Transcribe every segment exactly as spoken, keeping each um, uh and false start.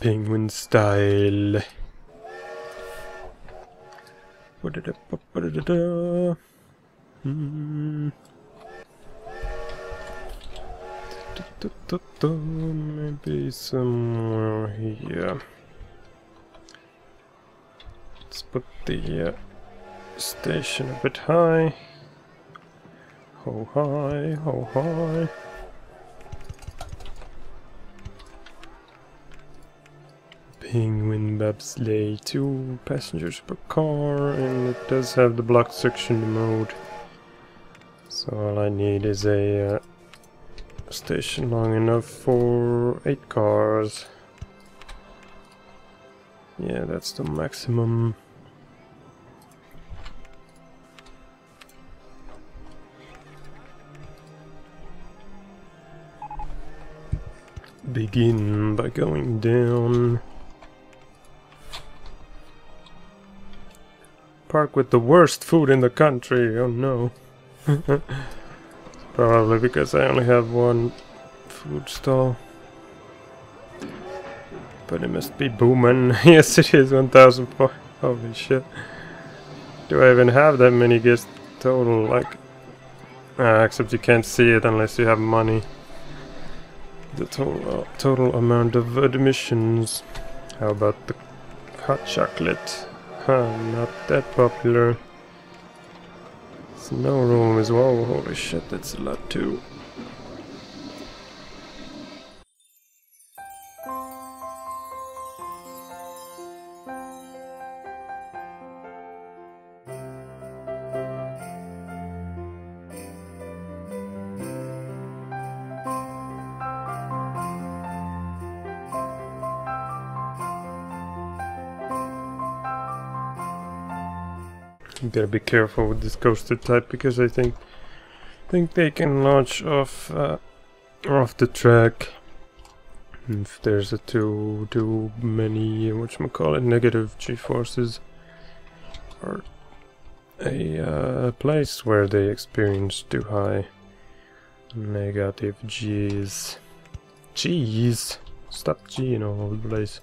Penguin style. Hmm. Maybe somewhere here. Let's put the uh, station a bit high. Ho high, ho high. Penguin bobsleigh, two passengers per car, and it does have the block suction mode. So all I need is a uh, station long enough for eight cars. Yeah, that's the maximum. Begin by going down. Park with the worst food in the country, oh no. Probably because I only have one food stall. But it must be booming. Yes, it is one thousand points. Holy shit. Do I even have that many guests total? Like, uh, except you can't see it unless you have money. The total, uh, total amount of admissions. How about the hot chocolate? Huh, not that popular. Snow room as well. Holy shit, that's a lot too. You gotta be careful with this coaster type because I think think they can launch off uh, off the track if there's a too too many whatchamacallit negative g-forces, or a uh, place where they experience too high negative g's. Geez, stop G'ing all over the place.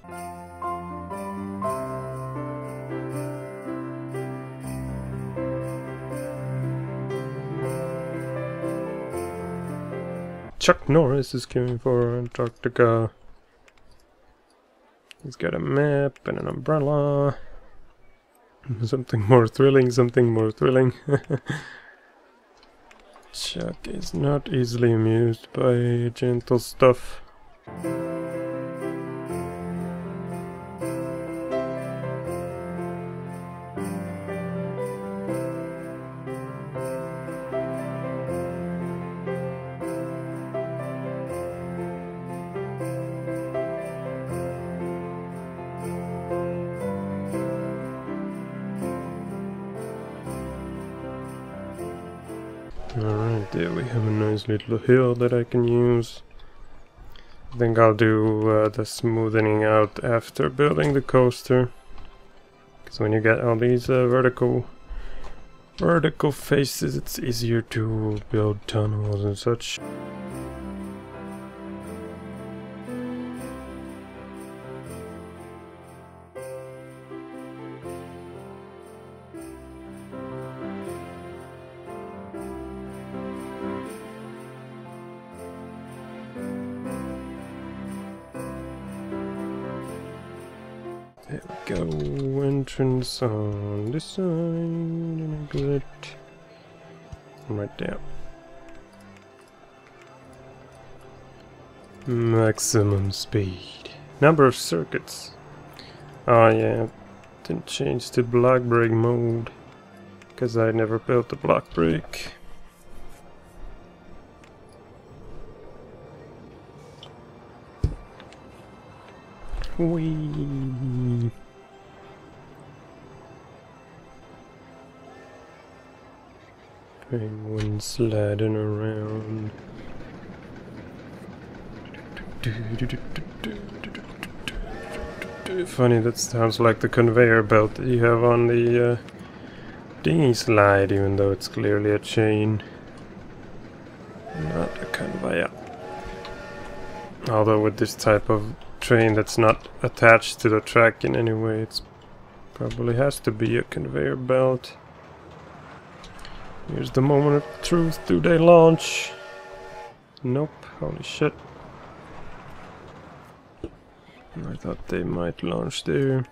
Chuck Norris is coming for Antarctica. He's got a map and an umbrella. Something more thrilling, something more thrilling. Chuck is not easily amused by gentle stuff. Alright, there we have a nice little hill that I can use. I think I'll do uh, the smoothing out after building the coaster. Because when you get all these uh, vertical vertical faces, it's easier to build tunnels and such. There we go, entrance on this side, and I got it right there. Maximum speed. Number of circuits. Oh yeah, didn't change to block brake mode, because I never built the block brake. Whee. Penguin sliding around. Funny, that sounds like the conveyor belt that you have on the uh, dinghy slide, even though it's clearly a chain, not a conveyor. Although with this type of train that's not attached to the track in any way. It probably has to be a conveyor belt. Here's the moment of truth. Do they launch? Nope. Holy shit. I thought they might launch there.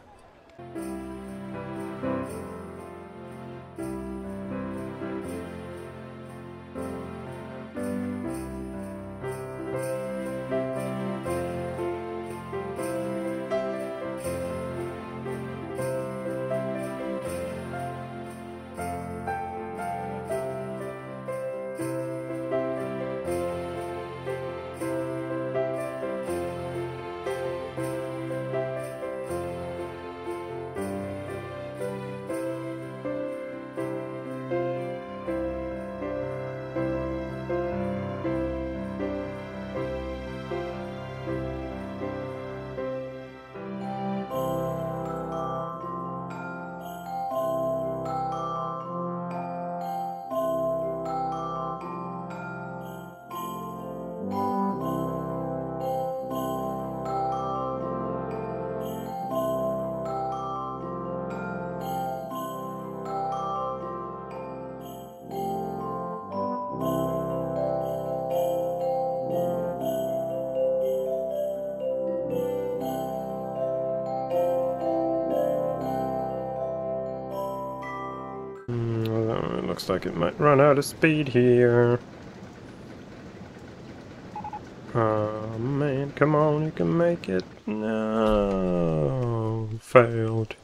Looks like it might run out of speed here. Oh man, come on, you can make it. No, failed.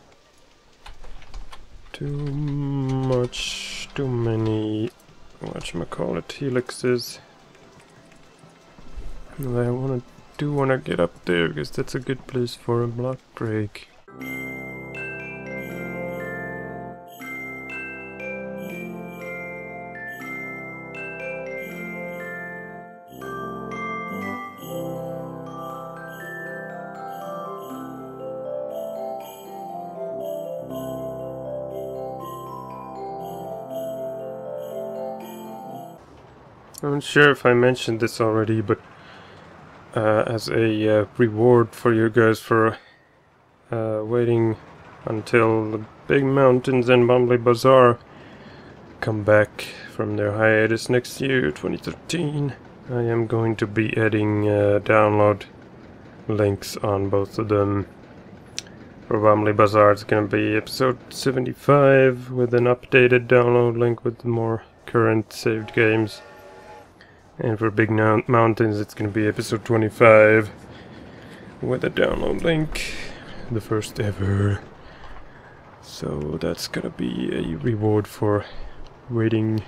Too much, too many, whatchamacallit, helixes. Well, I wanna, do wanna get up there, because that's a good place for a block break. I'm not sure if I mentioned this already, but uh, as a uh, reward for you guys for uh, waiting until the big mountains and Bombay Bazaar come back from their hiatus next year, twenty thirteen, I am going to be adding uh, download links on both of them. For Bombay Bazaar, it's going to be episode seventy-five with an updated download link with more current saved games. And for Big Mountains, it's gonna be episode twenty-five with a download link, the first ever. So that's gonna be a reward for waiting,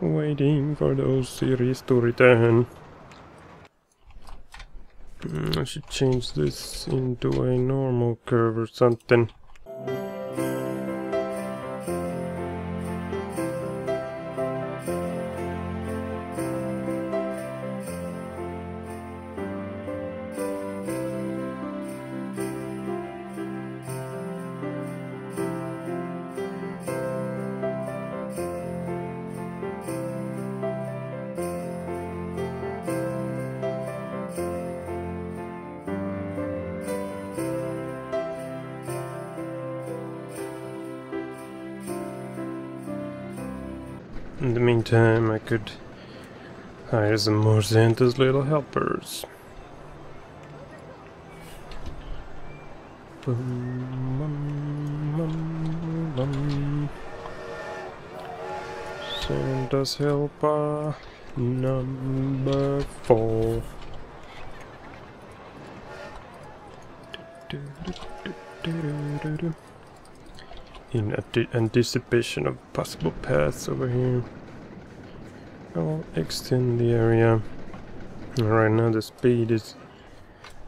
waiting for those series to return. Mm, I should change this into a normal curve or something. In the meantime, I could hire some more Santa's little helpers. Santa's helper number four. In anticipation of possible paths over here, I'll extend the area. Right now the speed is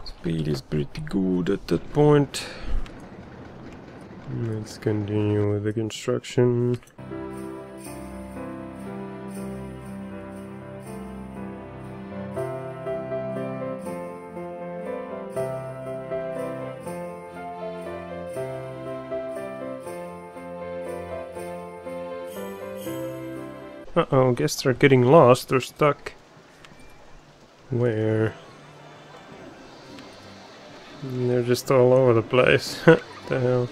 speed is pretty good at that point. Let's continue with the construction. Uh-oh, guess they're getting lost or stuck. Where? They're just all over the place. What the hell?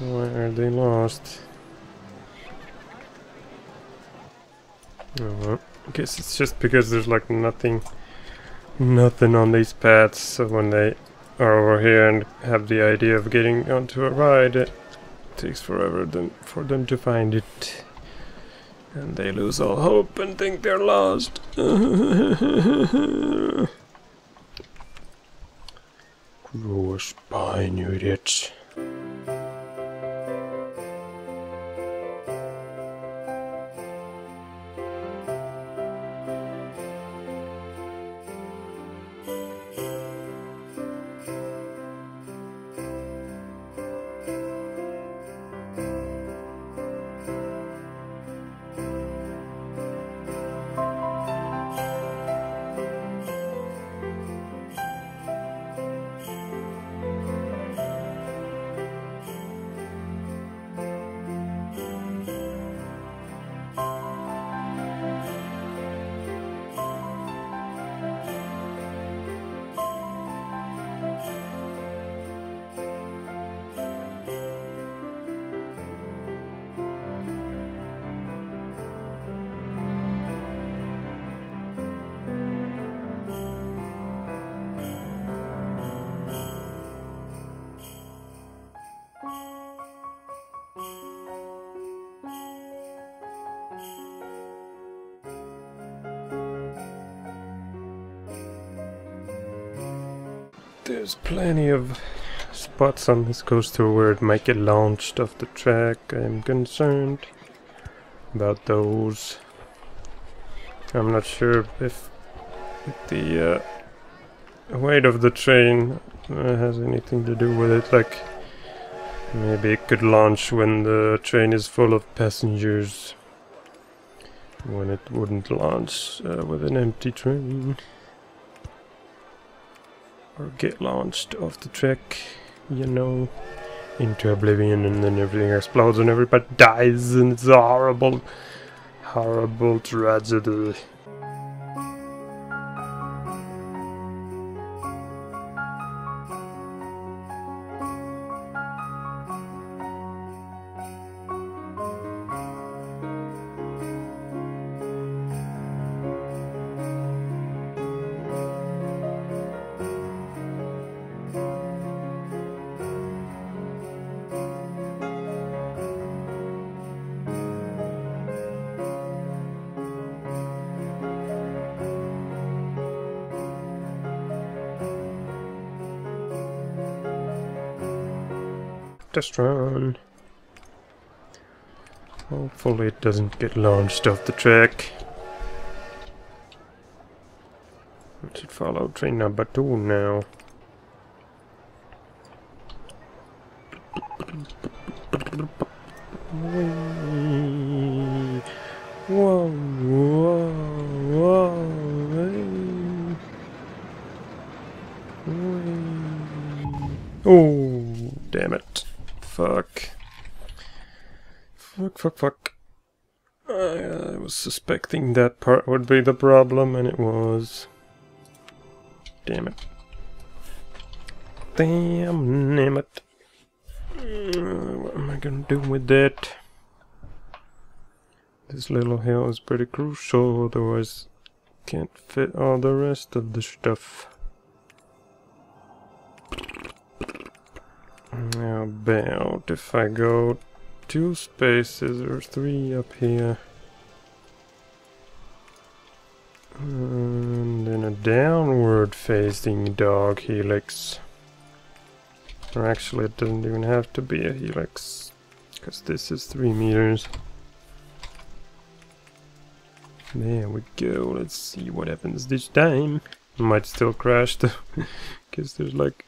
Why are they lost? Oh well, I guess it's just because there's like nothing nothing on these paths, so when they are over here and have the idea of getting onto a ride, it takes forever them, for them to find it. And they lose all hope and think they're lost. Grow a spine, you idiots. There's plenty of spots on this coaster where it might get launched off the track. I'm concerned about those. I'm not sure if the uh, weight of the train uh, has anything to do with it. Like, maybe it could launch when the train is full of passengers, when it wouldn't launch uh, with an empty train. Or get launched off the track, you know, into oblivion, and then everything explodes and everybody dies, and it's a horrible, horrible tragedy. Test run. Hopefully it doesn't get launched off the track. It should follow train number two now. Whoa, whoa, whoa. Oh, damn it. Fuck. Fuck, fuck, fuck. I, uh, I was suspecting that part would be the problem, and it was. Damn it. Damn, damn it. Uh, what am I gonna do with that? This little hill is pretty crucial, otherwise can't fit all the rest of the stuff. How about if I go two spaces or three up here, and then a downward facing dog helix? Or actually it doesn't even have to be a helix, because this is three meters. There we go, let's see what happens this time. Might still crash though, because there's like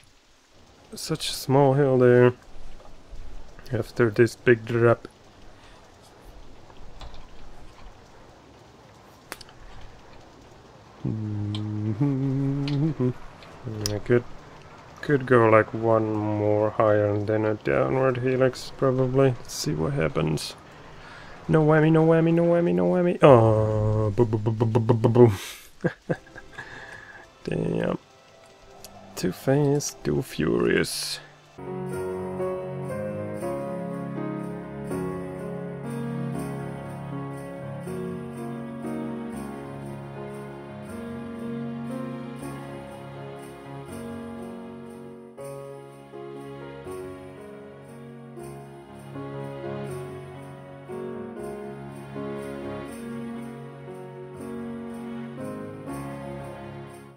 such a small hill there after this big drop. I could could go like one more higher and then a downward helix probably. Let's see what happens. No whammy, no whammy, no whammy, no whammy. Oh, boom, boom, boom, boom, boom, boom, boom. Damn. Too fast, too furious.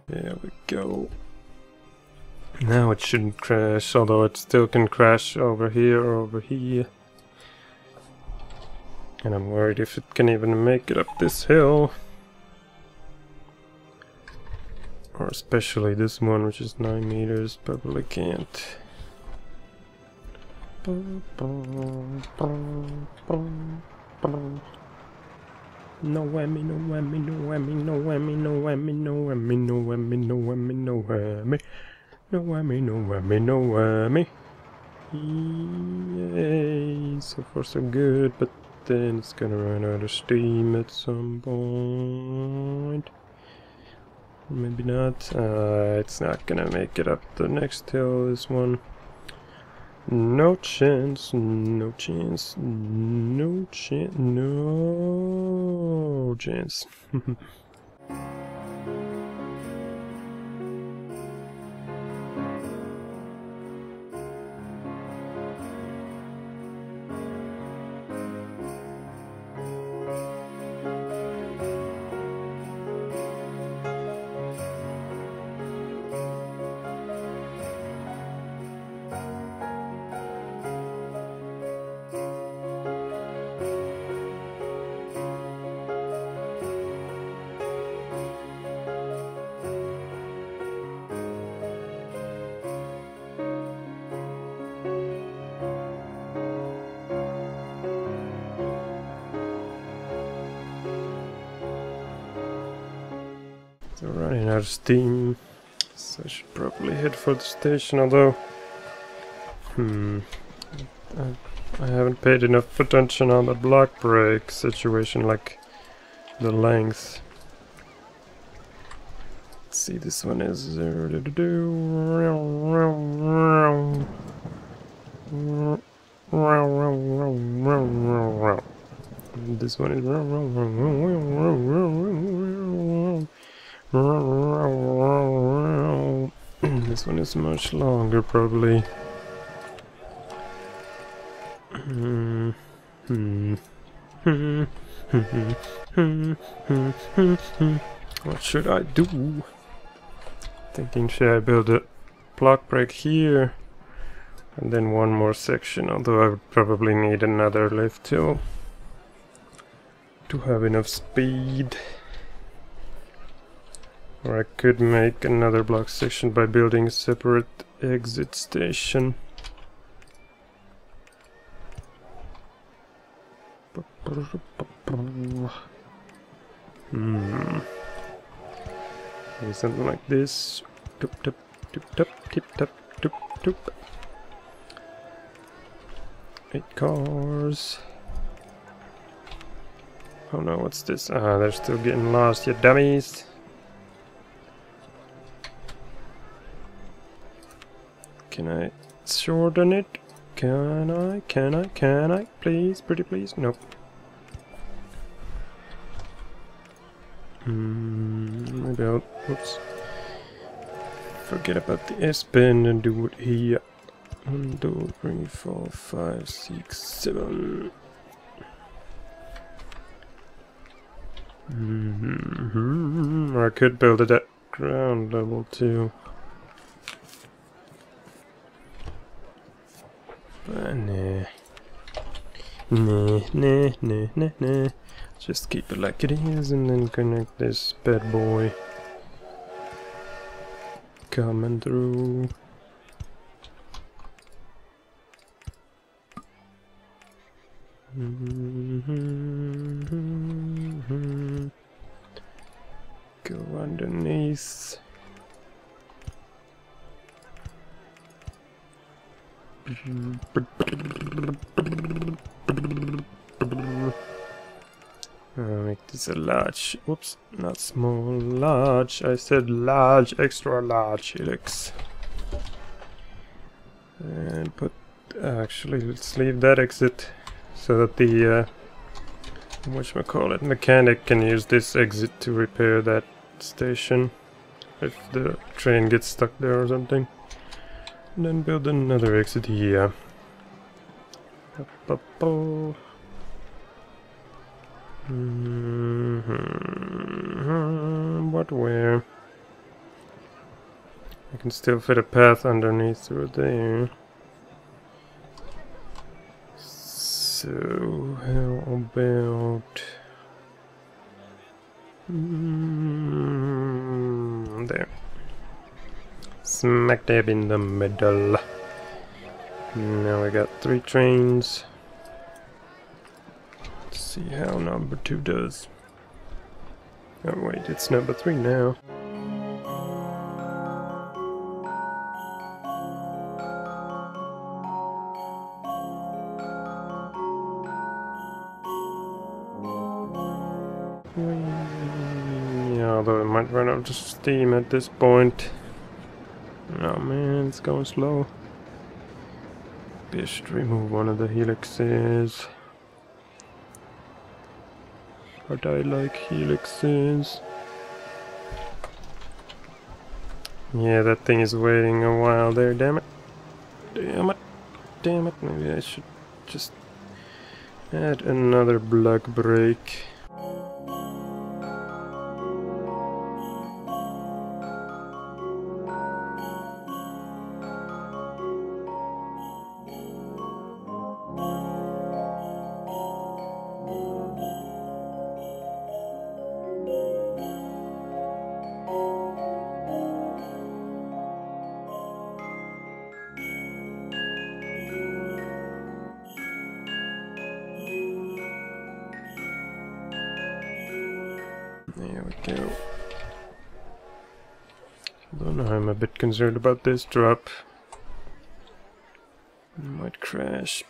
There we go. Now it shouldn't crash, although it still can crash over here or over here. And I'm worried if it can even make it up this hill. Or especially this one, which is nine meters, probably can't. No whammy, no whammy, no whammy, no whammy, no whammy, no whammy, no whammy, no whammy, no whammy, no whammy, no whammy, no whammy. Yay! So far so good, but then it's gonna run out of steam at some point. Maybe not. Uh, it's not gonna make it up the next hill, this one. No chance, no chance, no chance, no chance. They're running out of steam, so I should probably head for the station, although hmm, I, I haven't paid enough attention on the block break situation, like the length. Let's see, this one is this one is this one is much longer, probably. Hmm. Hmm. Hmm. Hmm. Hmm. Hmm. Hmm. What should I do? Thinking, should I build a block break here? And then one more section, although I would probably need another lift hill to have enough speed. Or I could make another block section by building a separate exit station. Hmm. Maybe something like this. Tup tup tup tup tip tup tup tup. Eight cars. Oh no, what's this? Ah, they're still getting lost, you dummies. Can I shorten it? Can I? Can I? Can I? Please, pretty please? Nope. Mm, maybe I'll... Oops. Forget about the S-bend and do it here. One, two, three, four, five, six, seven. Mm-hmm. Or I could build it at ground level too. Nah. Nah, nah, nah, nah, nah. Just keep it like it is and then connect this bad boy. Coming through. Go underneath. I'll make this a large, whoops, not small, large, I said large, extra large helix. And put, actually let's leave that exit so that the uh, whatchamacallit mechanic can use this exit to repair that station if the train gets stuck there or something. And then build another exit here. Mm-hmm. What where? I can still fit a path underneath through there. So how about mm, there? Smack dab in the middle. Now we got three trains. Let's see how number two does. Oh wait, it's number three now. Although it might run out of steam at this point. Oh man, it's going slow. Maybe I should remove one of the helixes. But I like helixes. Yeah, that thing is waiting a while there, damn it. Damn it. Damn it, maybe I should just add another block break. There we go. Don't know, I'm a bit concerned about this drop. It might crash.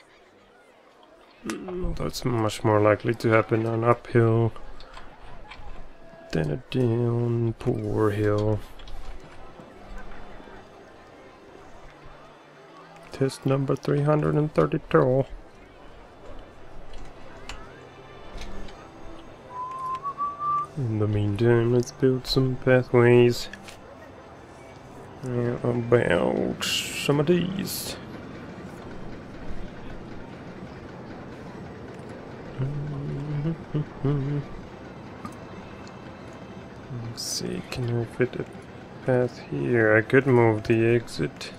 Although it's much more likely to happen on uphill than a down poor hill. Test number three hundred thirty-two. In the meantime, let's build some pathways. How about some of these? Let's see, can I fit a path here? I could move the exit.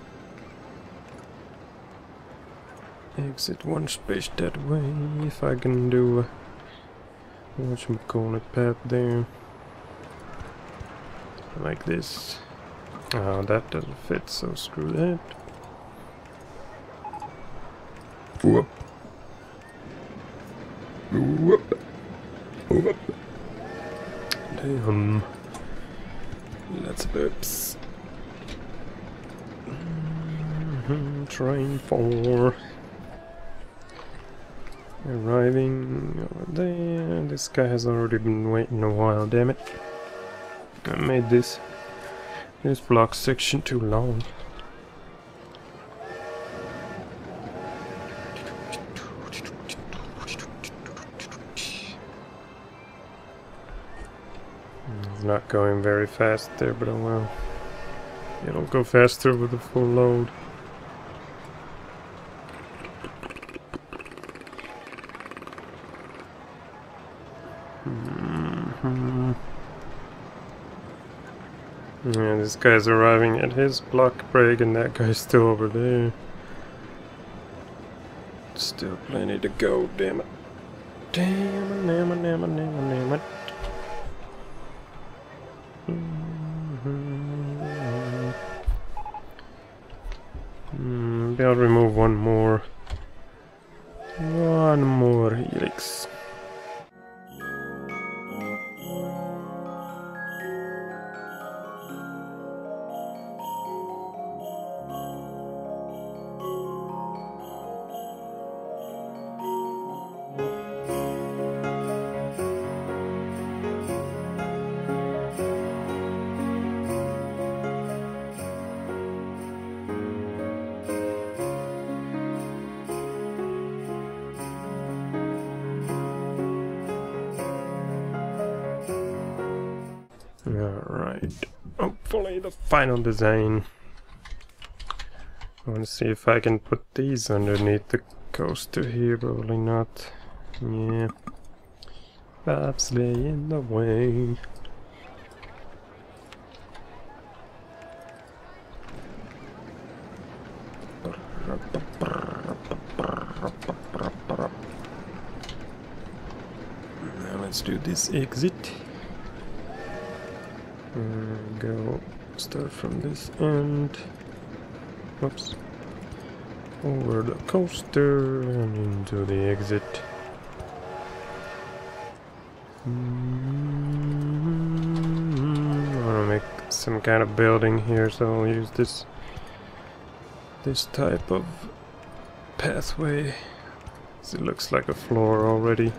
Exit one space that way, if I can do a whatchamacallit path there. Like this. Oh, that doesn't fit, so screw that. Whoop. Whoop. Whoop. Damn. Lots of oops. Mm-hmm. Train four. Arriving over there. This guy has already been waiting a while, damn it. I made this this block section too long. It's not going very fast there, but oh well. You don't go faster with a full load. Yeah, this guy's arriving at his block break and that guy's still over there. Still plenty to go, damn it. Damn it, damn it, damn it, damn it, damn it. Maybe I'll remove one more. One more helix. Alright, hopefully the final design. I want to see if I can put these underneath the coaster here, probably not. Yeah. Bobsleigh in the way. Now let's do this exit. And go start from this end. Oops. Over the coaster and into the exit. Mm-hmm. I want to make some kind of building here, so I'll use this this type of pathway. So it looks like a floor already.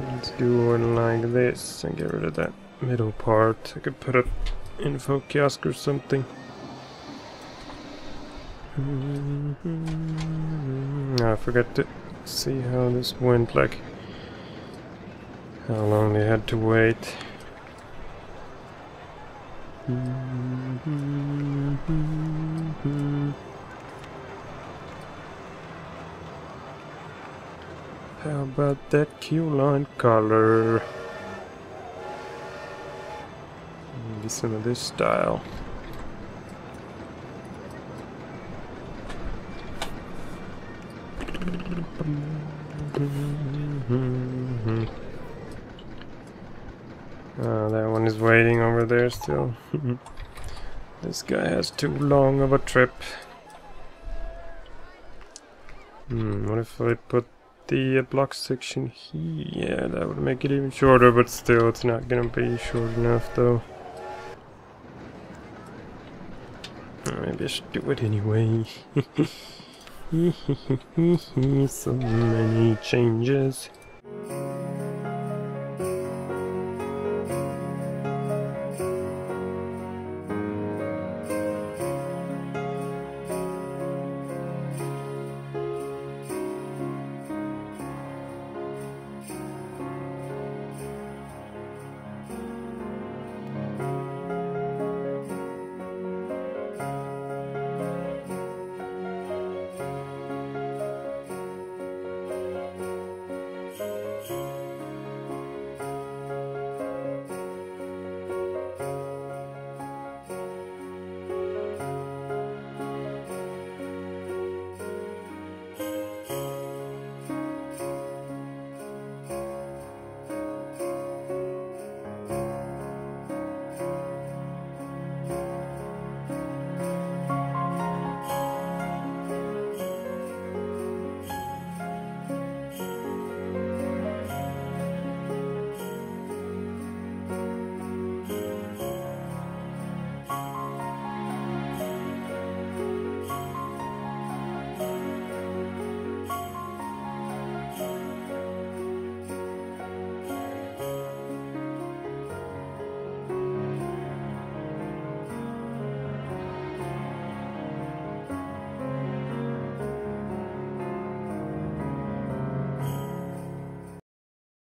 Let's do one like this and get rid of that middle part. I could put up info kiosk or something. I forgot to see how this went, like how long they had to wait. How about that queue line color? Maybe some of this style. Oh, that one is waiting over there still. This guy has too long of a trip. Hmm, what if I put the uh, block section here? Yeah, that would make it even shorter, but still it's not gonna be short enough though. Maybe I should do it anyway. So many changes.